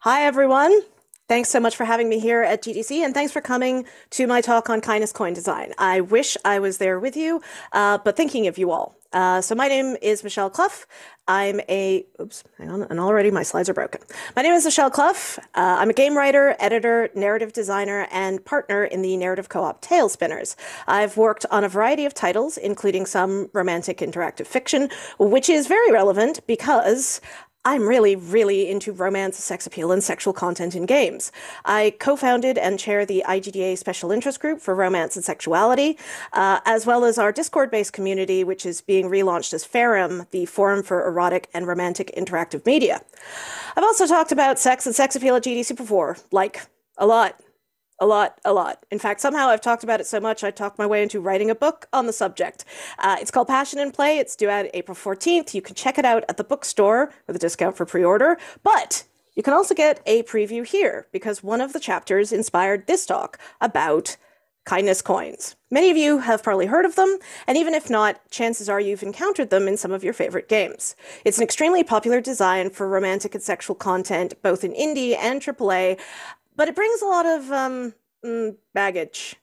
Hi, everyone. Thanks so much for having me here at GDC, and thanks for coming to my talk on Kindness Coin Design. I wish I was there with you, but thinking of you all. So my name is Michelle Clough. I'm a, oops, hang on, and already my slides are broken. My name is Michelle Clough. I'm a game writer, editor, narrative designer, and partner in the narrative co-op Talespinners. I've worked on a variety of titles, including some romantic interactive fiction, which is very relevant because I'm really, really into romance, sex appeal, and sexual content in games. I co-founded and chair the IGDA Special Interest Group for Romance and Sexuality, as well as our Discord-based community, which is being relaunched as Ferrum, the Forum for Erotic and Romantic Interactive Media. I've also talked about sex and sex appeal at GDC before, like a lot. In fact, somehow I've talked about it so much, I talked my way into writing a book on the subject. It's called Passion and Play. It's due out April 14th. You can check it out at the bookstore with a discount for pre-order, but you can also get a preview here because one of the chapters inspired this talk about Kindness Coins. Many of you have probably heard of them, and even if not, chances are you've encountered them in some of your favorite games. It's an extremely popular design for romantic and sexual content, both in indie and AAA, but it brings a lot of baggage.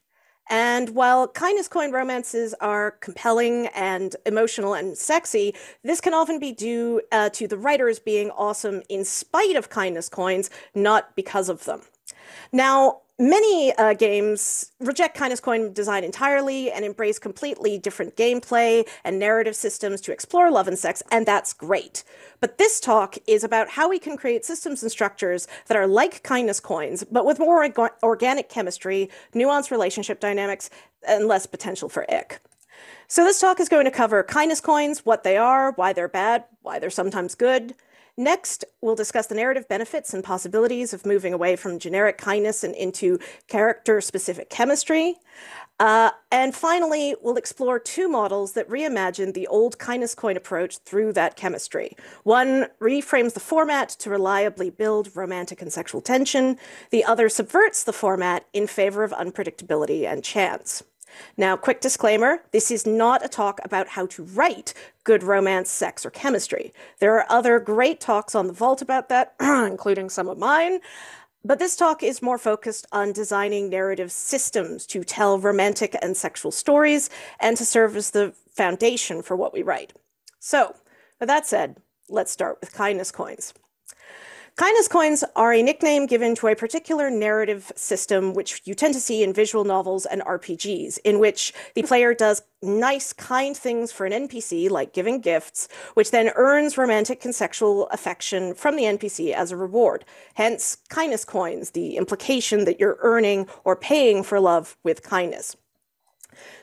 And while kindness coin romances are compelling and emotional and sexy, this can often be due to the writers being awesome in spite of kindness coins, not because of them. Now, many games reject kindness coin design entirely and embrace completely different gameplay and narrative systems to explore love and sex, and that's great. But this talk is about how we can create systems and structures that are like kindness coins, but with more organic chemistry, nuanced relationship dynamics, and less potential for ick. So this talk is going to cover kindness coins, what they are, why they're bad, why they're sometimes good. Next, we'll discuss the narrative benefits and possibilities of moving away from generic kindness and into character-specific chemistry. And finally, we'll explore two models that reimagine the old kindness coin approach through that chemistry. One reframes the format to reliably build romantic and sexual tension. The other subverts the format in favor of unpredictability and chance. Now, quick disclaimer, this is not a talk about how to write good romance, sex, or chemistry. There are other great talks on The Vault about that, including some of mine. But this talk is more focused on designing narrative systems to tell romantic and sexual stories and to serve as the foundation for what we write. So, with that said, let's start with kindness coins. Kindness coins are a nickname given to a particular narrative system, which you tend to see in visual novels and RPGs, in which the player does nice, kind things for an NPC, like giving gifts, which then earns romantic and sexual affection from the NPC as a reward. Hence, kindness coins, the implication that you're earning or paying for love with kindness.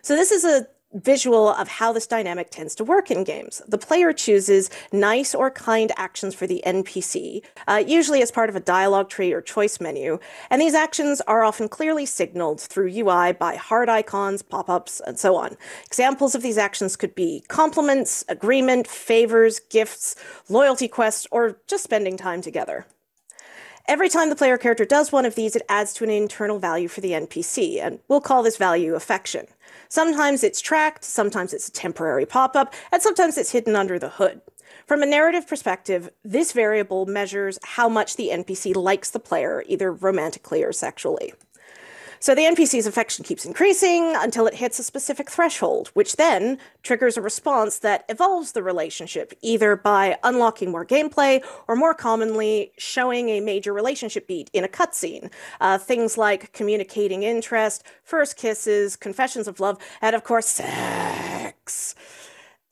So this is a visual of how this dynamic tends to work in games. The player chooses nice or kind actions for the NPC, usually as part of a dialogue tree or choice menu, and these actions are often clearly signaled through UI by heart icons, pop-ups, and so on. Examples of these actions could be compliments, agreement, favors, gifts, loyalty quests, or just spending time together. Every time the player character does one of these, it adds to an internal value for the NPC, and we'll call this value affection. Sometimes it's tracked, sometimes it's a temporary pop-up, and sometimes it's hidden under the hood. From a narrative perspective, this variable measures how much the NPC likes the player, either romantically or sexually. So the NPC's affection keeps increasing until it hits a specific threshold, which then triggers a response that evolves the relationship, either by unlocking more gameplay or more commonly showing a major relationship beat in a cutscene. Things like communicating interest, first kisses, confessions of love, and of course, sex.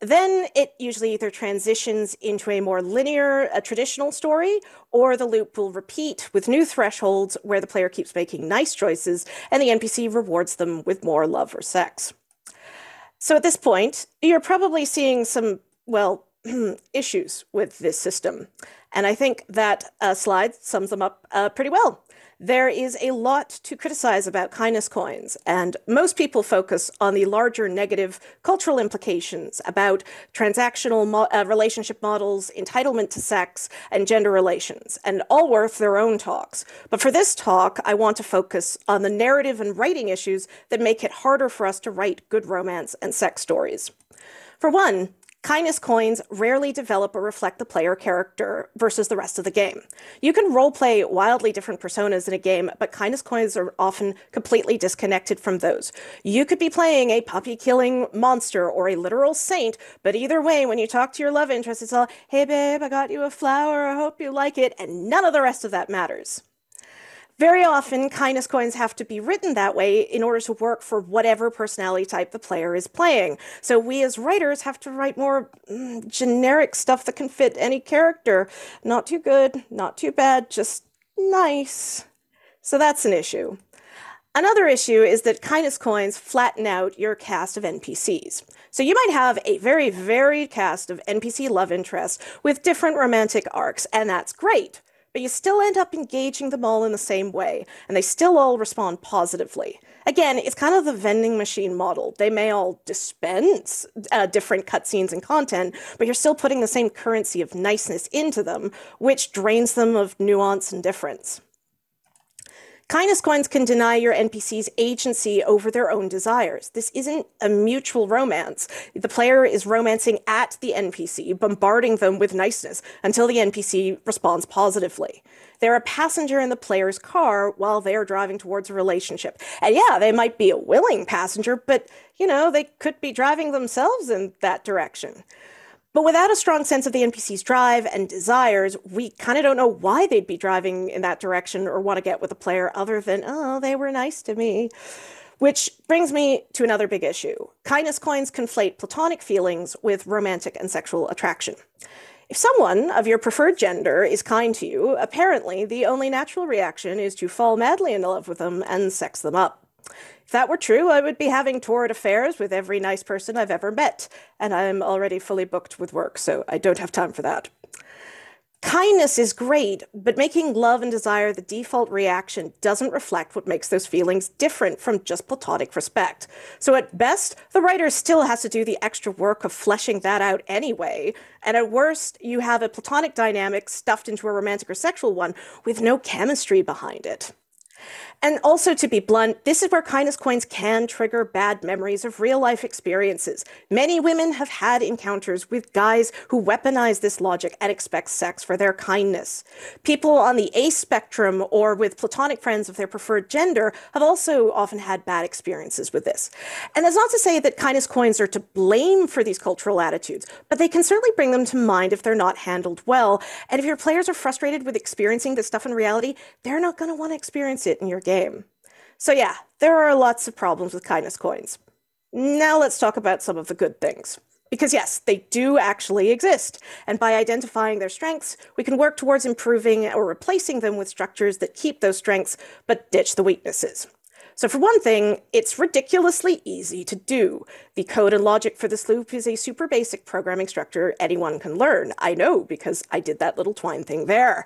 Then it usually either transitions into a more linear, traditional story, or the loop will repeat with new thresholds where the player keeps making nice choices and the NPC rewards them with more love or sex. So at this point, you're probably seeing some, well, issues with this system. And I think that slide sums them up pretty well. There is a lot to criticize about kindness coins, and most people focus on the larger negative cultural implications about transactional relationship models, entitlement to sex, and gender relations, and all worth their own talks. But for this talk, I want to focus on the narrative and writing issues that make it harder for us to write good romance and sex stories. For one, kindness coins rarely develop or reflect the player character versus the rest of the game. You can roleplay wildly different personas in a game, but kindness coins are often completely disconnected from those. You could be playing a puppy-killing monster or a literal saint, but either way, when you talk to your love interest, it's all, "Hey babe, I got you a flower, I hope you like it," and none of the rest of that matters. Very often, kindness coins have to be written that way in order to work for whatever personality type the player is playing. So we as writers have to write more generic stuff that can fit any character. Not too good, not too bad, just nice. So that's an issue. Another issue is that kindness coins flatten out your cast of NPCs. So you might have a very varied cast of NPC love interests with different romantic arcs, and that's great. But you still end up engaging them all in the same way, and they still all respond positively. Again, it's kind of the vending machine model. They may all dispense different cutscenes and content, but you're still putting the same currency of niceness into them, which drains them of nuance and difference. Kindness coins can deny your NPCs agency over their own desires. This isn't a mutual romance. The player is romancing at the NPC, bombarding them with niceness until the NPC responds positively. They're a passenger in the player's car while they're driving towards a relationship. And yeah, they might be a willing passenger, but, you know, they could be driving themselves in that direction. But without a strong sense of the NPC's drive and desires, we kind of don't know why they'd be driving in that direction or want to get with a player other than, "Oh, they were nice to me." Which brings me to another big issue. Kindness coins conflate platonic feelings with romantic and sexual attraction. If someone of your preferred gender is kind to you, apparently the only natural reaction is to fall madly in love with them and sex them up. If that were true, I would be having torrid affairs with every nice person I've ever met, and I'm already fully booked with work, so I don't have time for that. Kindness is great, but making love and desire the default reaction doesn't reflect what makes those feelings different from just platonic respect. So at best, the writer still has to do the extra work of fleshing that out anyway, and at worst, you have a platonic dynamic stuffed into a romantic or sexual one with no chemistry behind it. And also, to be blunt, this is where kindness coins can trigger bad memories of real-life experiences. Many women have had encounters with guys who weaponize this logic and expect sex for their kindness. People on the ace spectrum or with platonic friends of their preferred gender have also often had bad experiences with this. And that's not to say that kindness coins are to blame for these cultural attitudes, but they can certainly bring them to mind if they're not handled well. And if your players are frustrated with experiencing this stuff in reality, they're not going to want to experience it in your game. So yeah, there are lots of problems with kindness coins. Now let's talk about some of the good things. Because yes, they do actually exist, and by identifying their strengths, we can work towards improving or replacing them with structures that keep those strengths but ditch the weaknesses. So for one thing, it's ridiculously easy to do. The code and logic for this loop is a super basic programming structure anyone can learn. I know, because I did that little twine thing there.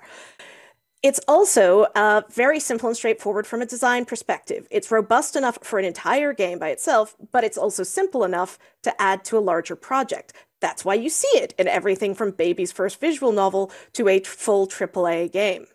It's also very simple and straightforward from a design perspective. It's robust enough for an entire game by itself, but it's also simple enough to add to a larger project. That's why you see it in everything from Baby's first visual novel to a full AAA game.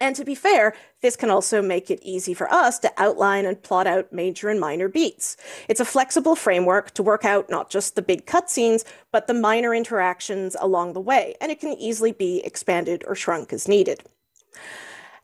And to be fair, this can also make it easy for us to outline and plot out major and minor beats. It's a flexible framework to work out not just the big cutscenes, but the minor interactions along the way, and it can easily be expanded or shrunk as needed.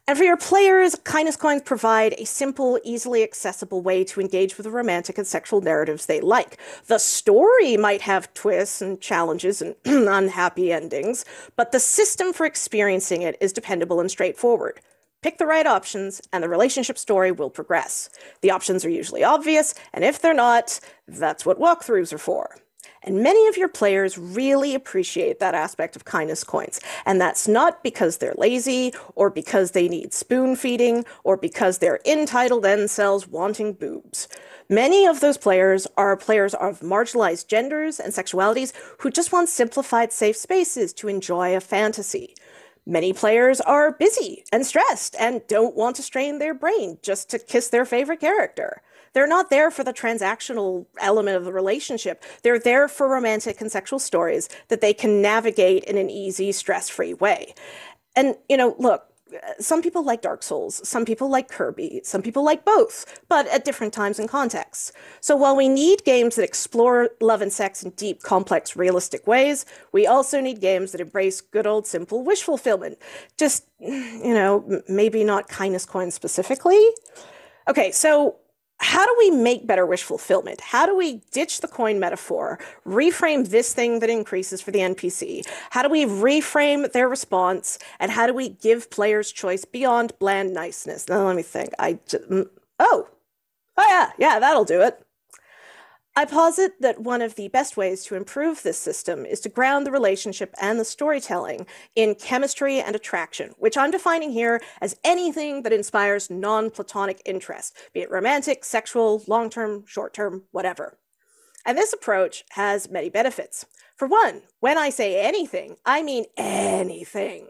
And for your players, kindness coins provide a simple, easily accessible way to engage with the romantic and sexual narratives they like. The story might have twists and challenges and unhappy endings, but the system for experiencing it is dependable and straightforward. Pick the right options, and the relationship story will progress. The options are usually obvious, and if they're not, that's what walkthroughs are for. And many of your players really appreciate that aspect of kindness coins. And that's not because they're lazy, or because they need spoon feeding, or because they're entitled incels wanting boobs. Many of those players of marginalized genders and sexualities who just want simplified, safe spaces to enjoy a fantasy. many players are busy and stressed and don't want to strain their brain just to kiss their favorite character. They're not there for the transactional element of the relationship. They're there for romantic and sexual stories that they can navigate in an easy, stress-free way. And, you know, look, some people like Dark Souls, some people like Kirby, some people like both, but at different times and contexts. So while we need games that explore love and sex in deep, complex, realistic ways, we also need games that embrace good old simple wish fulfillment. Just, you know, maybe not Kindness Coins specifically. Okay, so how do we make better wish fulfillment? How do we ditch the coin metaphor, reframe this thing that increases for the NPC? How do we reframe their response? And how do we give players choice beyond bland niceness? Now, let me think. Oh, yeah, that'll do it. I posit that one of the best ways to improve this system is to ground the relationship and the storytelling in chemistry and attraction, which I'm defining here as anything that inspires non-platonic interest, be it romantic, sexual, long-term, short-term, whatever. And this approach has many benefits. For one, when I say anything, I mean anything.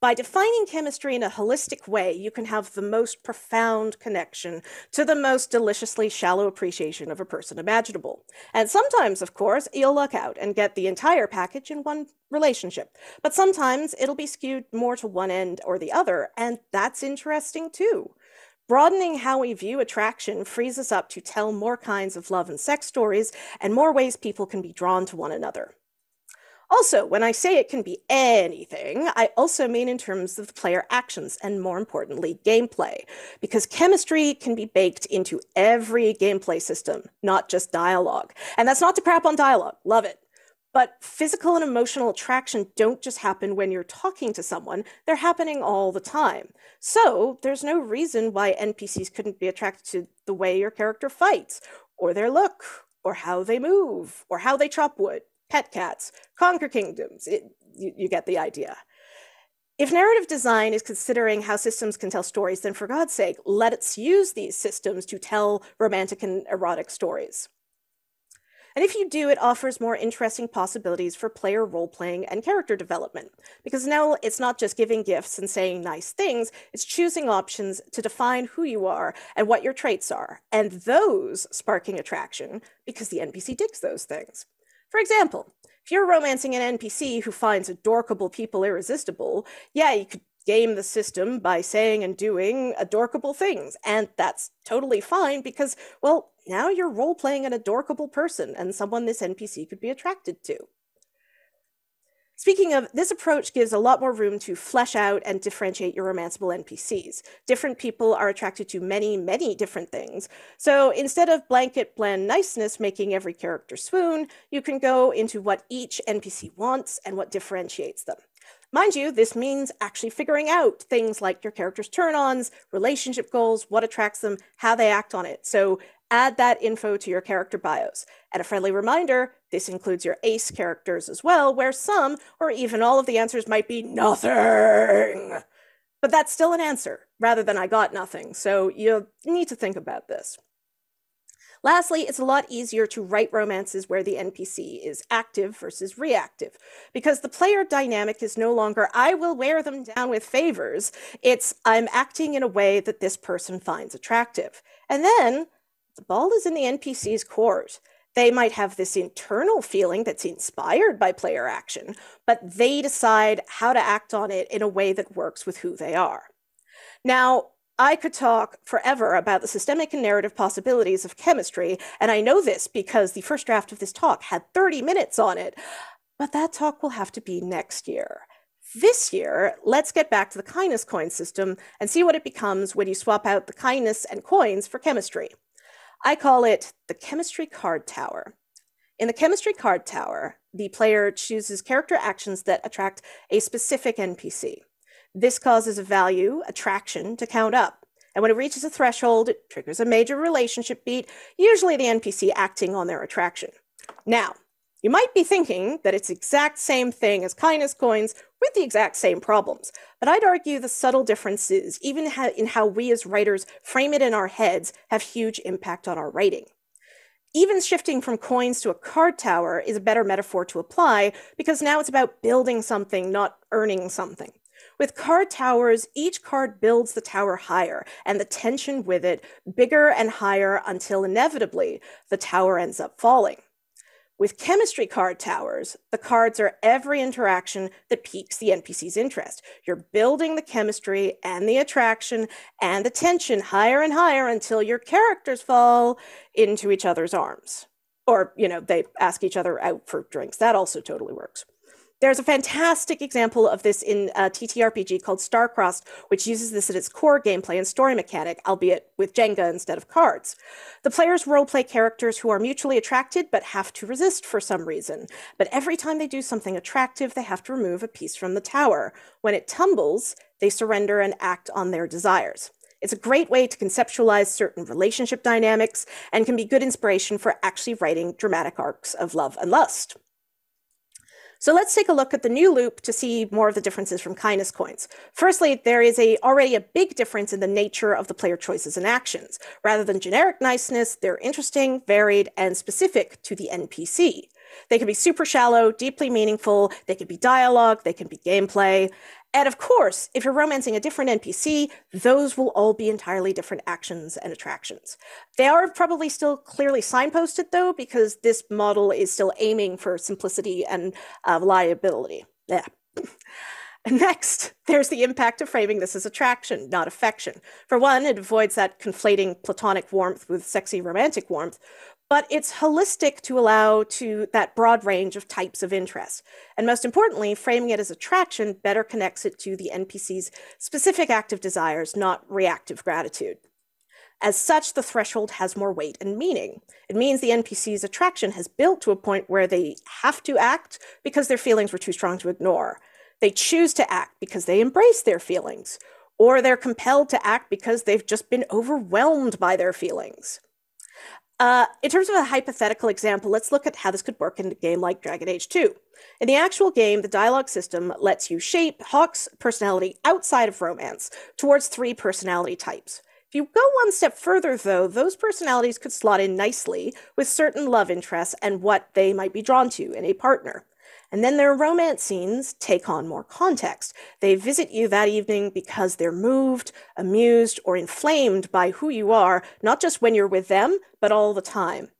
By defining chemistry in a holistic way, you can have the most profound connection to the most deliciously shallow appreciation of a person imaginable. And sometimes, of course, you'll luck out and get the entire package in one relationship. But sometimes it'll be skewed more to one end or the other, and that's interesting too. Broadening how we view attraction frees us up to tell more kinds of love and sex stories and more ways people can be drawn to one another. Also, when I say it can be anything, I also mean in terms of the player actions and, more importantly, gameplay, because chemistry can be baked into every gameplay system, not just dialogue. And that's not to crap on dialogue, love it. But physical and emotional attraction don't just happen when you're talking to someone, they're happening all the time. So there's no reason why NPCs couldn't be attracted to the way your character fights, or their look, or how they move, or how they chop wood. Pet cats, conquer kingdoms, you get the idea. If narrative design is considering how systems can tell stories, then for God's sake, let's use these systems to tell romantic and erotic stories. And if you do, it offers more interesting possibilities for player role-playing and character development, because now it's not just giving gifts and saying nice things, it's choosing options to define who you are and what your traits are, and those sparking attraction, because the NPC digs those things. For example, if you're romancing an NPC who finds adorkable people irresistible, yeah, you could game the system by saying and doing adorkable things, and that's totally fine because, well, now you're role-playing an adorkable person and someone this NPC could be attracted to. Speaking of, this approach gives a lot more room to flesh out and differentiate your romanceable NPCs. Different people are attracted to many, many different things. So instead of blanket bland niceness making every character swoon, you can go into what each NPC wants and what differentiates them. Mind you, this means actually figuring out things like your character's turn-ons, relationship goals, what attracts them, how they act on it. So add that info to your character bios. And a friendly reminder, this includes your ace characters as well, where some or even all of the answers might be nothing. But that's still an answer rather than I got nothing. So you'll need to think about this. Lastly, it's a lot easier to write romances where the NPC is active versus reactive, because the player dynamic is no longer, I will wear them down with favors. It's, I'm acting in a way that this person finds attractive. And then the ball is in the NPC's court. They might have this internal feeling that's inspired by player action, but they decide how to act on it in a way that works with who they are. Now, I could talk forever about the systemic and narrative possibilities of chemistry, and I know this because the first draft of this talk had 30 minutes on it, but that talk will have to be next year. This year, let's get back to the kindness coin system and see what it becomes when you swap out the kindness and coins for chemistry. I call it the chemistry card tower. In the chemistry card tower, the player chooses character actions that attract a specific NPC. This causes a value, attraction, to count up. And when it reaches a threshold, it triggers a major relationship beat, usually the NPC acting on their attraction. Now, you might be thinking that it's the exact same thing as kindness coins with the exact same problems, but I'd argue the subtle differences, even in how we as writers frame it in our heads, have huge impact on our writing. Even shifting from coins to a card tower is a better metaphor to apply because now it's about building something, not earning something. With card towers, each card builds the tower higher and the tension with it bigger and higher until inevitably the tower ends up falling. With chemistry card towers, the cards are every interaction that piques the NPC's interest. You're building the chemistry and the attraction and the tension higher and higher until your characters fall into each other's arms. Or, you know, they ask each other out for drinks. That also totally works. There's a fantastic example of this in a TTRPG called Starcrossed, which uses this at its core gameplay and story mechanic, albeit with Jenga instead of cards. The players roleplay characters who are mutually attracted but have to resist for some reason. But every time they do something attractive, they have to remove a piece from the tower. When it tumbles, they surrender and act on their desires. It's a great way to conceptualize certain relationship dynamics and can be good inspiration for actually writing dramatic arcs of love and lust. So let's take a look at the new loop to see more of the differences from kindness coins. Firstly, there is already a big difference in the nature of the player choices and actions. Rather than generic niceness, they're interesting, varied, and specific to the NPC. They can be super shallow, deeply meaningful, they can be dialogue, they can be gameplay. And of course, if you're romancing a different NPC, those will all be entirely different actions and attractions. They are probably still clearly signposted though, because this model is still aiming for simplicity and reliability. Yeah. Next, there's the impact of framing this as attraction, not affection. For one, it avoids that conflating platonic warmth with sexy romantic warmth, but it's holistic to allow to that broad range of types of interest. And most importantly, framing it as attraction better connects it to the NPC's specific active desires, not reactive gratitude. As such, the threshold has more weight and meaning. It means the NPC's attraction has built to a point where they have to act because their feelings were too strong to ignore. They choose to act because they embrace their feelings, or they're compelled to act because they've just been overwhelmed by their feelings. In terms of a hypothetical example, let's look at how this could work in a game like Dragon Age 2. In the actual game, the dialogue system lets you shape Hawk's personality outside of romance towards 3 personality types. If you go one step further, though, those personalities could slot in nicely with certain love interests and what they might be drawn to in a partner. And then their romance scenes take on more context. They visit you that evening because they're moved, amused, or inflamed by who you are, not just when you're with them, but all the time.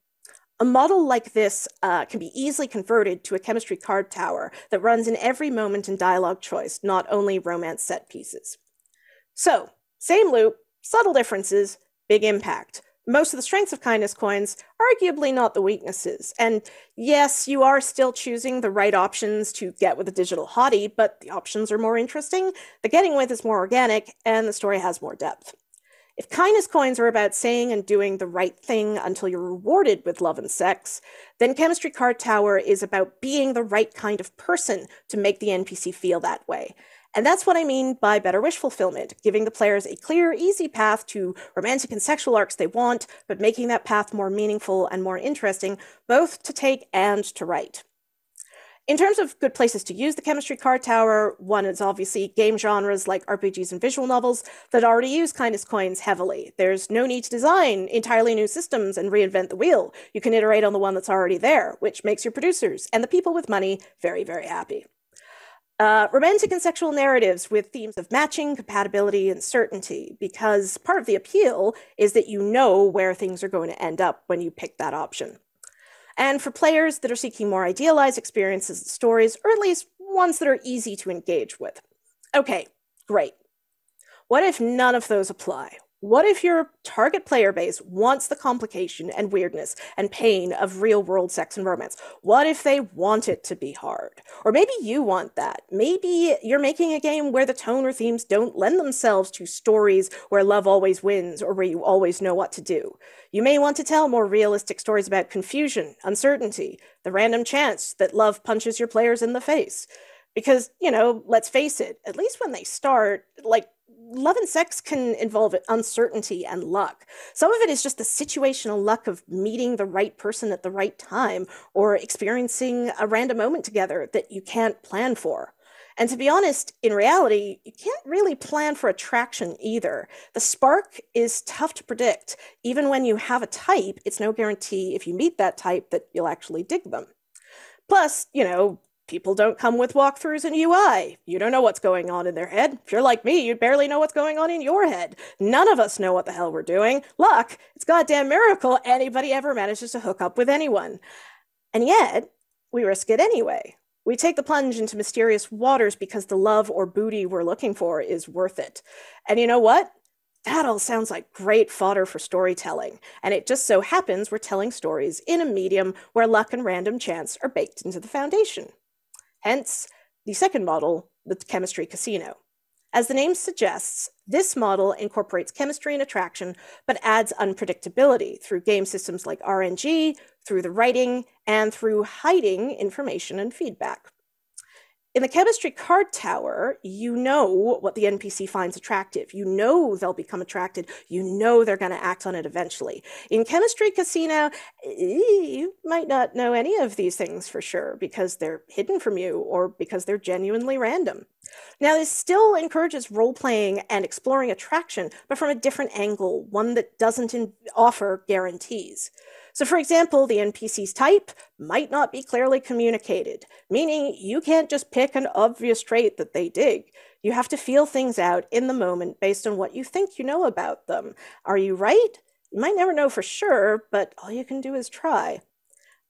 A model like this can be easily converted to a chemistry card tower that runs in every moment in dialogue choice, not only romance set pieces. So, same loop, subtle differences, big impact. Most of the strengths of kindness coins, arguably not the weaknesses. And yes, you are still choosing the right options to get with a digital hottie, but the options are more interesting, the getting with is more organic, and the story has more depth. If kindness coins are about saying and doing the right thing until you're rewarded with love and sex, then chemistry card tower is about being the right kind of person to make the NPC feel that way. And that's what I mean by better wish fulfillment, giving the players a clear, easy path to romantic and sexual arcs they want, but making that path more meaningful and more interesting, both to take and to write. In terms of good places to use the chemistry card tower, one is obviously game genres like RPGs and visual novels that already use kindness coins heavily. There's no need to design entirely new systems and reinvent the wheel. You can iterate on the one that's already there, which makes your producers and the people with money very, very happy. Romantic and sexual narratives with themes of matching, compatibility, and certainty, because part of the appeal is that you know where things are going to end up when you pick that option. And for players that are seeking more idealized experiences and stories, or at least ones that are easy to engage with. Okay, great. What if none of those apply? What if your target player base wants the complication and weirdness and pain of real-world sex and romance? What if they want it to be hard? Or maybe you want that. Maybe you're making a game where the tone or themes don't lend themselves to stories where love always wins or where you always know what to do. You may want to tell more realistic stories about confusion, uncertainty, the random chance that love punches your players in the face. Because, you know, let's face it, at least when they start, like, love and sex can involve uncertainty and luck. Some of it is just the situational luck of meeting the right person at the right time or experiencing a random moment together that you can't plan for. And to be honest, in reality, you can't really plan for attraction either. The spark is tough to predict. Even when you have a type, it's no guarantee if you meet that type that you'll actually dig them. Plus, you know, people don't come with walkthroughs and UI. You don't know what's going on in their head. If you're like me, you barely know what's going on in your head. None of us know what the hell we're doing. Luck, it's a goddamn miracle anybody ever manages to hook up with anyone. And yet, we risk it anyway. We take the plunge into mysterious waters because the love or booty we're looking for is worth it. And you know what? That all sounds like great fodder for storytelling. And it just so happens we're telling stories in a medium where luck and random chance are baked into the foundation. Hence, the second model, the Chemistry Casino. As the name suggests, this model incorporates chemistry and attraction, but adds unpredictability through game systems like RNG, through the writing, and through hiding information and feedback. In the Chemistry Card Tower, you know what the NPC finds attractive. You know they'll become attracted. You know they're going to act on it eventually. In Chemistry Casino, you might not know any of these things for sure because they're hidden from you or because they're genuinely random. Now, this still encourages role-playing and exploring attraction, but from a different angle, one that doesn't offer guarantees. So for example, the NPC's type might not be clearly communicated, meaning you can't just pick an obvious trait that they dig. You have to feel things out in the moment based on what you think you know about them. Are you right? You might never know for sure, but all you can do is try.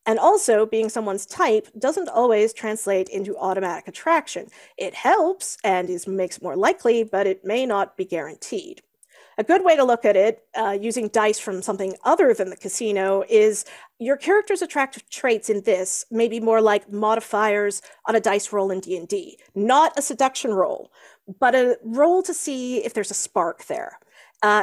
And also, being someone's type doesn't always translate into automatic attraction. It helps and makes it more likely, but it may not be guaranteed. A good way to look at it, using dice from something other than the casino, is your character's attractive traits in this may be more like modifiers on a dice roll in D&D. Not a seduction roll, but a roll to see if there's a spark there.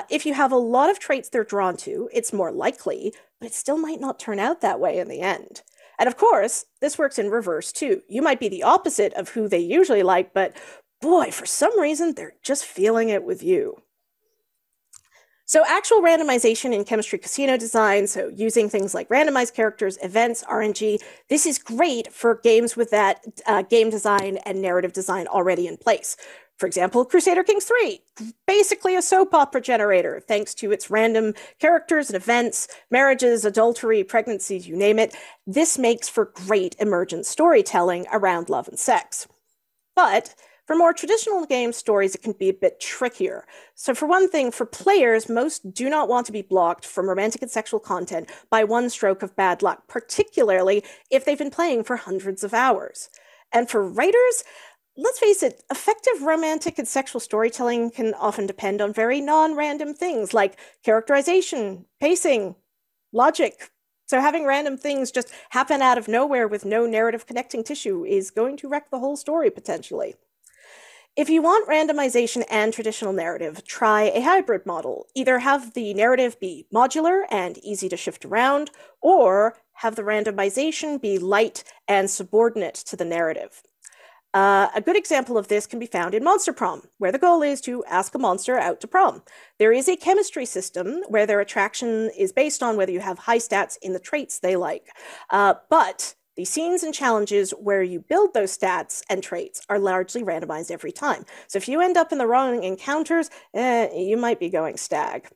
If you have a lot of traits they're drawn to, it's more likely, but it still might not turn out that way in the end. And of course, this works in reverse too. You might be the opposite of who they usually like, but boy, for some reason, they're just feeling it with you. So actual randomization in Chemistry Casino design, so using things like randomized characters, events, RNG, this is great for games with that game design and narrative design already in place. For example, Crusader Kings III, basically a soap opera generator, thanks to its random characters and events, marriages, adultery, pregnancies, you name it. This makes for great emergent storytelling around love and sex. But for more traditional game stories, it can be a bit trickier. So for one thing, for players, most do not want to be blocked from romantic and sexual content by one stroke of bad luck, particularly if they've been playing for hundreds of hours. And for writers, let's face it, effective romantic and sexual storytelling can often depend on very non-random things like characterization, pacing, logic. So having random things just happen out of nowhere with no narrative connecting tissue is going to wreck the whole story potentially. If you want randomization and traditional narrative, try a hybrid model. Either have the narrative be modular and easy to shift around, or have the randomization be light and subordinate to the narrative. A good example of this can be found in Monster Prom, where the goal is to ask a monster out to prom. There is a chemistry system where their attraction is based on whether you have high stats in the traits they like, but the scenes and challenges where you build those stats and traits are largely randomized every time. So if you end up in the wrong encounters, you might be going stag.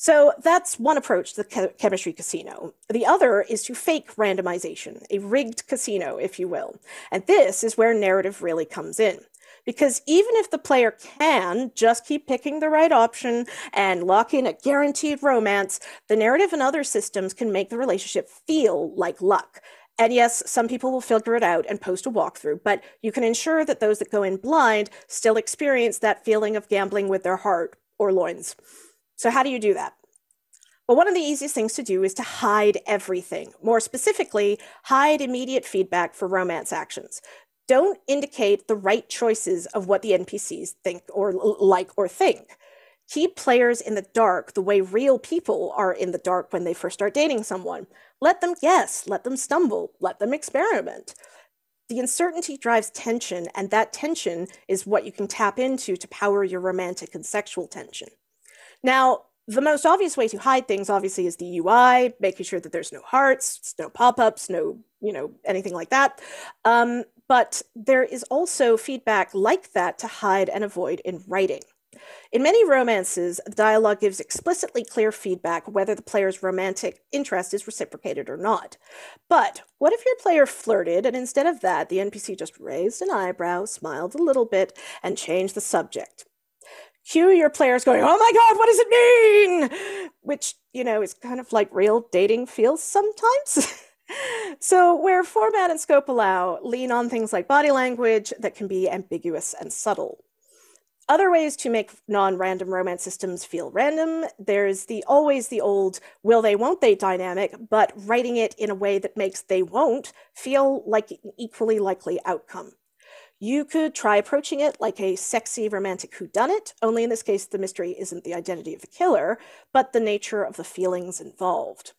So that's one approach to the Chemistry Casino. The other is to fake randomization, a rigged casino, if you will. And this is where narrative really comes in. Because even if the player can just keep picking the right option and lock in a guaranteed romance, the narrative and other systems can make the relationship feel like luck. And yes, some people will figure it out and post a walkthrough, but you can ensure that those that go in blind still experience that feeling of gambling with their heart or loins. So how do you do that? Well, one of the easiest things to do is to hide everything. More specifically, hide immediate feedback for romance actions. Don't indicate the right choices of what the NPCs think or like or think. Keep players in the dark the way real people are in the dark when they first start dating someone. Let them guess, let them stumble, let them experiment. The uncertainty drives tension, and that tension is what you can tap into to power your romantic and sexual tension. Now, the most obvious way to hide things, obviously, is the UI, making sure that there's no hearts, no pop-ups, no, anything like that. But there is also feedback like that to hide and avoid in writing. In many romances, the dialogue gives explicitly clear feedback whether the player's romantic interest is reciprocated or not. But what if your player flirted, and instead of that, the NPC just raised an eyebrow, smiled a little bit, and changed the subject? Cue your players going, "Oh my God, what does it mean?" Which, you know, is kind of like real dating feels sometimes. So where format and scope allow, lean on things like body language that can be ambiguous and subtle. Other ways to make non-random romance systems feel random, there's always the old will they, won't they dynamic, but writing it in a way that makes they won't feel like an equally likely outcome. You could try approaching it like a sexy romantic whodunit, only in this case, the mystery isn't the identity of the killer, but the nature of the feelings involved.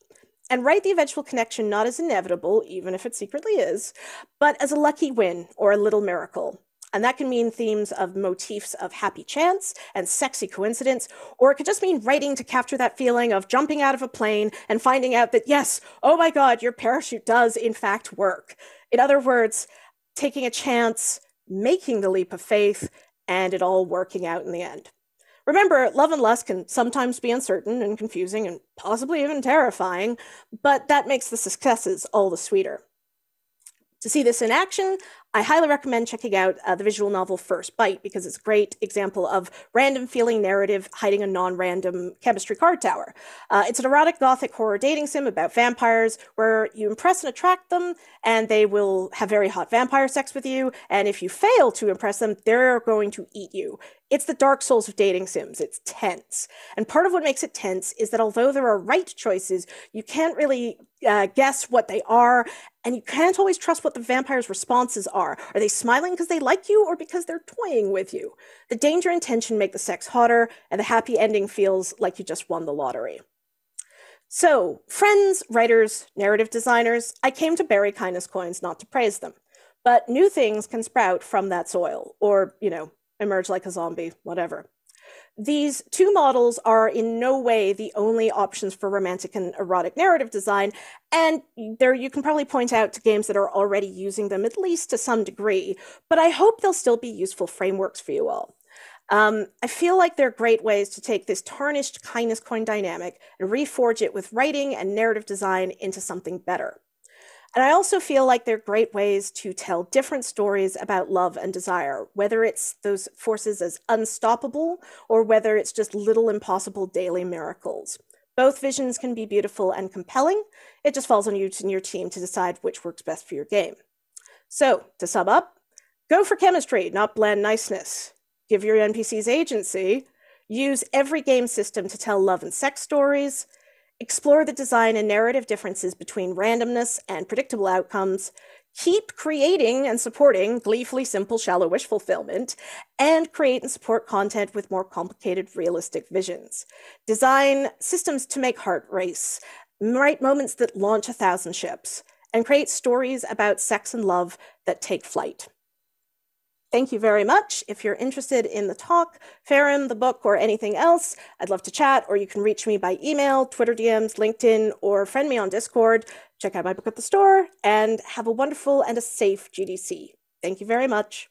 And write the eventual connection not as inevitable, even if it secretly is, but as a lucky win or a little miracle. And that can mean themes of motifs of happy chance and sexy coincidence, or it could just mean writing to capture that feeling of jumping out of a plane and finding out that, yes, oh my God, your parachute does in fact work. In other words, taking a chance, making the leap of faith, and it all working out in the end. Remember, love and lust can sometimes be uncertain and confusing and possibly even terrifying, but that makes the successes all the sweeter. To see this in action, I highly recommend checking out the visual novel First Bite, because it's a great example of random feeling narrative hiding a non-random chemistry card tower. It's an erotic gothic horror dating sim about vampires where you impress and attract them, and they will have very hot vampire sex with you, and if you fail to impress them, they're going to eat you. It's the Dark Souls of dating sims. It's tense. And part of what makes it tense is that although there are right choices, you can't really guess what they are, and you can't always trust what the vampire's responses are. Are they smiling because they like you or because they're toying with you? The danger and tension make the sex hotter, and the happy ending feels like you just won the lottery. So, friends, writers, narrative designers, I came to bury Kindness Coins, not to praise them. But new things can sprout from that soil, or, you know, emerge like a zombie, whatever. These two models are in no way the only options for romantic and erotic narrative design, and there you can probably point out to games that are already using them, at least to some degree, but I hope they'll still be useful frameworks for you all. I feel like they're great ways to take this tarnished Kindness Coin dynamic and reforge it with writing and narrative design into something better. And I also feel like they're great ways to tell different stories about love and desire, whether it's those forces as unstoppable or whether it's just little impossible daily miracles. Both visions can be beautiful and compelling. It just falls on you and your team to decide which works best for your game. So, to sum up, go for chemistry, not bland niceness. Give your NPCs agency. Use every game system to tell love and sex stories. Explore the design and narrative differences between randomness and predictable outcomes. Keep creating and supporting gleefully simple, shallow wish fulfillment, and create and support content with more complicated, realistic visions. Design systems to make heart race, write moments that launch 1,000 ships, and create stories about sex and love that take flight. Thank you very much. If you're interested in the talk, Ferrum, the book, or anything else, I'd love to chat, or you can reach me by email, Twitter DMs, LinkedIn, or friend me on Discord. Check out my book at the store, and have a wonderful and a safe GDC. Thank you very much.